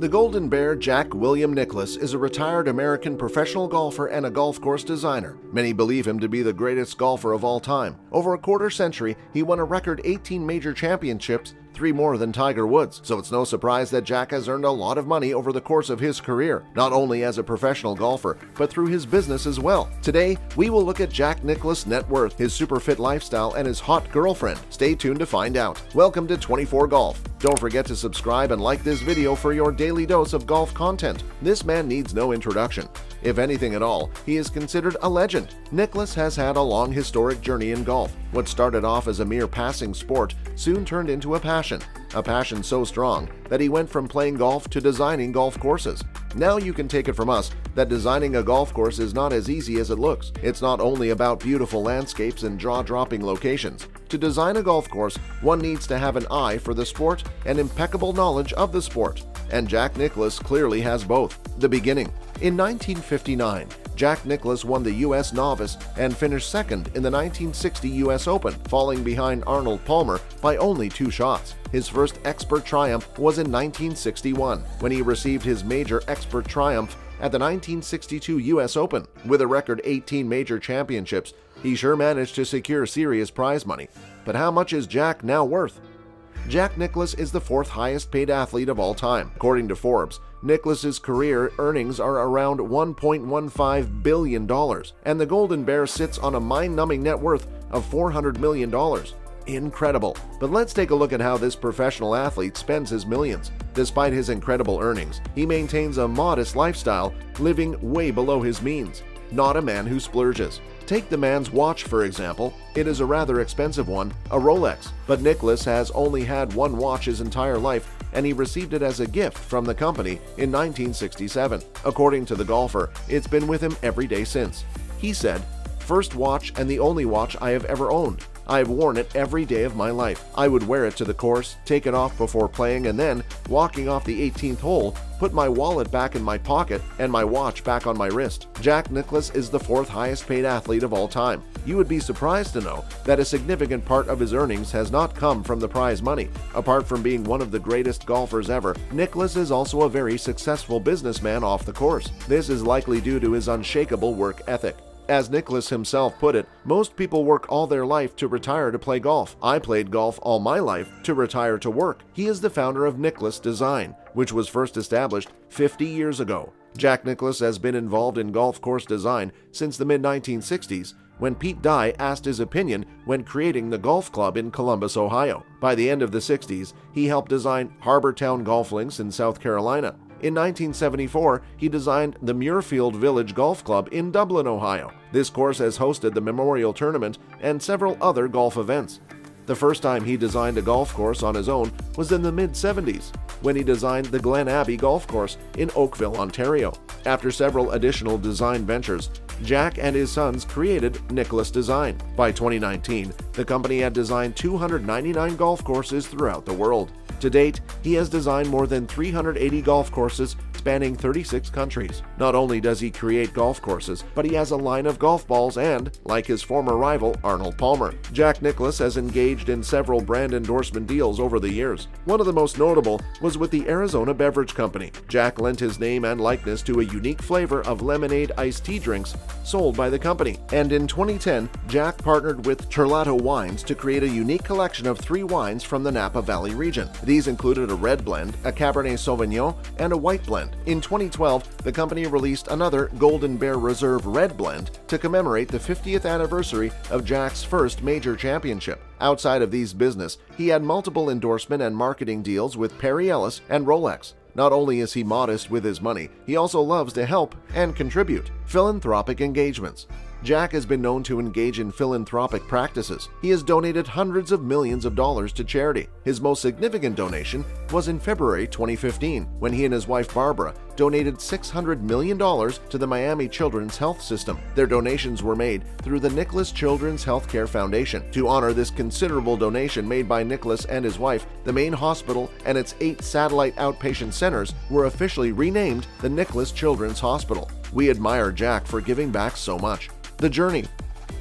The Golden Bear Jack William Nicklaus is a retired American professional golfer and a golf course designer. Many believe him to be the greatest golfer of all time. Over a quarter century, he won a record 18 major championships, 3 more than Tiger Woods, so it's no surprise that Jack has earned a lot of money over the course of his career, not only as a professional golfer, but through his business as well. Today, we will look at Jack Nicklaus' net worth, his super fit lifestyle, and his hot girlfriend. Stay tuned to find out. Welcome to 24 Golf. Don't forget to subscribe and like this video for your daily dose of golf content. This man needs no introduction. If anything at all, he is considered a legend. Nicklaus has had a long historic journey in golf. What started off as a mere passing sport soon turned into a passion. A passion so strong that he went from playing golf to designing golf courses. Now you can take it from us that designing a golf course is not as easy as it looks. It's not only about beautiful landscapes and jaw-dropping locations. To design a golf course, one needs to have an eye for the sport and impeccable knowledge of the sport. And Jack Nicklaus clearly has both. The beginning. In 1959, Jack Nicklaus won the U.S. Novice and finished second in the 1960 U.S. Open, falling behind Arnold Palmer by only 2 shots. His first expert triumph was in 1961, when he received his major expert triumph at the 1962 U.S. Open. With a record 18 major championships, he sure managed to secure serious prize money. But how much is Jack now worth? Jack Nicklaus is the 4th highest paid athlete of all time. According to Forbes, Nicklaus's career earnings are around $1.15 billion, and the Golden Bear sits on a mind-numbing net worth of $400 million. Incredible. But let's take a look at how this professional athlete spends his millions. Despite his incredible earnings, he maintains a modest lifestyle, living way below his means. Not a man who splurges. Take the man's watch, for example. It is a rather expensive one, a Rolex. But Nicklaus has only had one watch his entire life, and he received it as a gift from the company in 1967. According to the golfer, it's been with him every day since. He said, "First watch and the only watch I have ever owned. I have worn it every day of my life. I would wear it to the course, take it off before playing, and then, walking off the 18th hole, put my wallet back in my pocket and my watch back on my wrist." Jack Nicklaus is the 4th highest paid athlete of all time. You would be surprised to know that a significant part of his earnings has not come from the prize money. Apart from being one of the greatest golfers ever, Nicklaus is also a very successful businessman off the course. This is likely due to his unshakable work ethic. As Nicklaus himself put it, "Most people work all their life to retire to play golf. I played golf all my life to retire to work." He is the founder of Nicklaus Design, which was first established 50 years ago. Jack Nicklaus has been involved in golf course design since the mid-1960s, when Pete Dye asked his opinion when creating the golf club in Columbus, Ohio. By the end of the 60s, he helped design Harbortown Golf Links in South Carolina. In 1974, he designed the Muirfield Village Golf Club in Dublin, Ohio. This course has hosted the Memorial Tournament and several other golf events. The first time he designed a golf course on his own was in the mid-70s, when he designed the Glen Abbey Golf Course in Oakville, Ontario. After several additional design ventures, Jack and his sons created Nicklaus Design. By 2019, the company had designed 299 golf courses throughout the world. To date, he has designed more than 380 golf courses spanning 36 countries. Not only does he create golf courses, but he has a line of golf balls and, like his former rival Arnold Palmer, Jack Nicklaus has engaged in several brand endorsement deals over the years. One of the most notable was with the Arizona Beverage Company. Jack lent his name and likeness to a unique flavor of lemonade iced tea drinks sold by the company. And in 2010, Jack partnered with Terlato Wines to create a unique collection of 3 wines from the Napa Valley region. These included a red blend, a Cabernet Sauvignon, and a white blend. In 2012, the company released another Golden Bear Reserve Red Blend to commemorate the 50th anniversary of Jack's first major championship. Outside of these business, he had multiple endorsement and marketing deals with Perry Ellis and Rolex. Not only is he modest with his money, he also loves to help and contribute. Philanthropic engagements. Jack has been known to engage in philanthropic practices. He has donated hundreds of millions of dollars to charity. His most significant donation was in February 2015, when he and his wife Barbara donated $600 million to the Miami Children's Health System. Their donations were made through the Nicklaus Children's Healthcare Foundation. To honor this considerable donation made by Nicklaus and his wife, the main hospital and its 8 satellite outpatient centers were officially renamed the Nicklaus Children's Hospital. We admire Jack for giving back so much. The journey.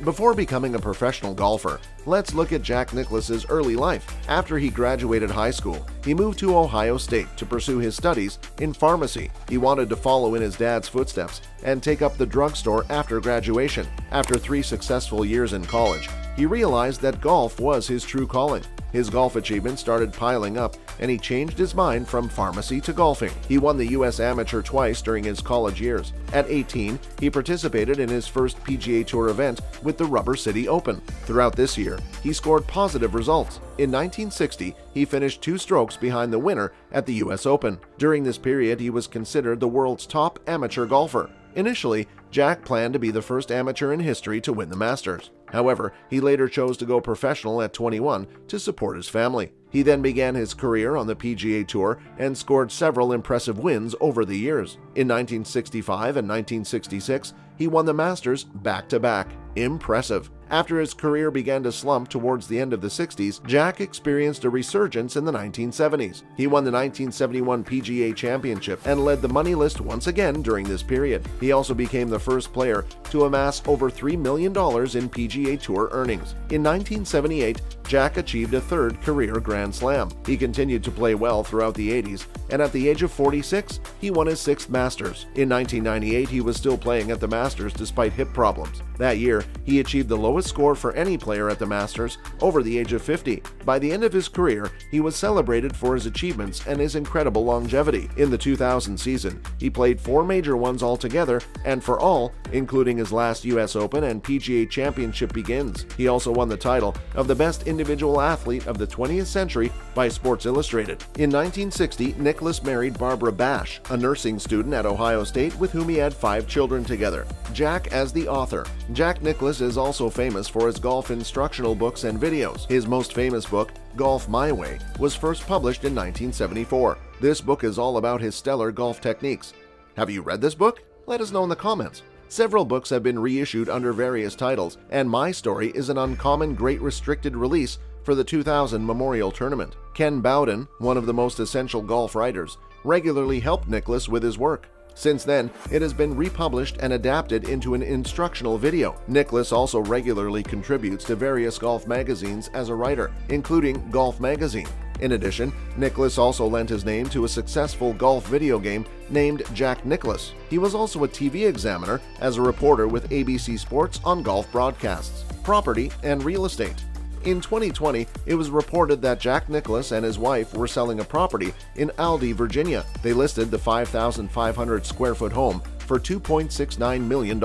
Before becoming a professional golfer, let's look at Jack Nicklaus's early life. After he graduated high school, he moved to Ohio State to pursue his studies in pharmacy. He wanted to follow in his dad's footsteps and take up the drugstore after graduation. After 3 successful years in college, he realized that golf was his true calling. His golf achievements started piling up, and he changed his mind from pharmacy to golfing. He won the U.S. Amateur twice during his college years. At 18, he participated in his first PGA Tour event with the Rubber City Open. Throughout this year, he scored positive results. In 1960, he finished 2 strokes behind the winner at the U.S. Open. During this period, he was considered the world's top amateur golfer. Initially, Jack planned to be the first amateur in history to win the Masters. However, he later chose to go professional at 21 to support his family. He then began his career on the PGA Tour and scored several impressive wins over the years. In 1965 and 1966, he won the Masters back-to-back. Impressive. After his career began to slump towards the end of the 60s, Jack experienced a resurgence in the 1970s. He won the 1971 PGA Championship and led the money list once again during this period. He also became the first player to amass over $3 million in PGA Tour earnings. In 1978, Jack achieved a 3rd career Grand Slam. He continued to play well throughout the 80s, and at the age of 46, he won his 6th Masters. In 1998, he was still playing at the Masters despite hip problems. That year, he achieved the lowest score for any player at the Masters over the age of 50. By the end of his career, he was celebrated for his achievements and his incredible longevity. In the 2000 season, he played 4 major ones altogether, and for all, including his last U.S. Open and PGA Championship begins. He also won the title of the best individual athlete of the 20th century by Sports Illustrated. In 1960, Nicklaus married Barbara Bash, a nursing student at Ohio State with whom he had 5 children together. Jack as the author. Jack Nicklaus is also famous for his golf instructional books and videos. His most famous book, Golf My Way, was first published in 1974. This book is all about his stellar golf techniques. Have you read this book? Let us know in the comments. Several books have been reissued under various titles, and My Story is an uncommon great restricted release for the 2000 Memorial Tournament. Ken Bowden, one of the most essential golf writers, regularly helped Nicklaus with his work. Since then, it has been republished and adapted into an instructional video. Nicklaus also regularly contributes to various golf magazines as a writer, including Golf Magazine. In addition, Nicklaus also lent his name to a successful golf video game named Jack Nicklaus. He was also a TV examiner as a reporter with ABC Sports on golf broadcasts, property, and real estate. In 2020, it was reported that Jack Nicklaus and his wife were selling a property in Aldie, Virginia. They listed the 5,500 square foot home for $2.69 million.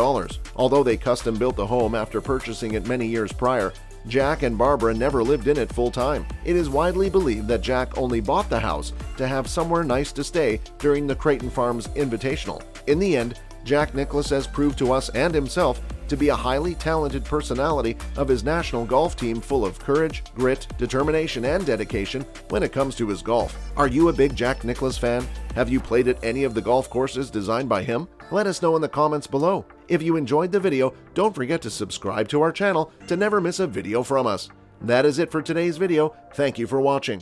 Although they custom built the home after purchasing it many years prior, Jack and Barbara never lived in it full-time. It is widely believed that Jack only bought the house to have somewhere nice to stay during the Creighton Farms Invitational. In the end, Jack Nicklaus has proved to us and himself to be a highly talented personality of his national golf team, full of courage, grit, determination, and dedication when it comes to his golf. Are you a big Jack Nicklaus fan? Have you played at any of the golf courses designed by him? Let us know in the comments below. If you enjoyed the video, don't forget to subscribe to our channel to never miss a video from us. That is it for today's video. Thank you for watching.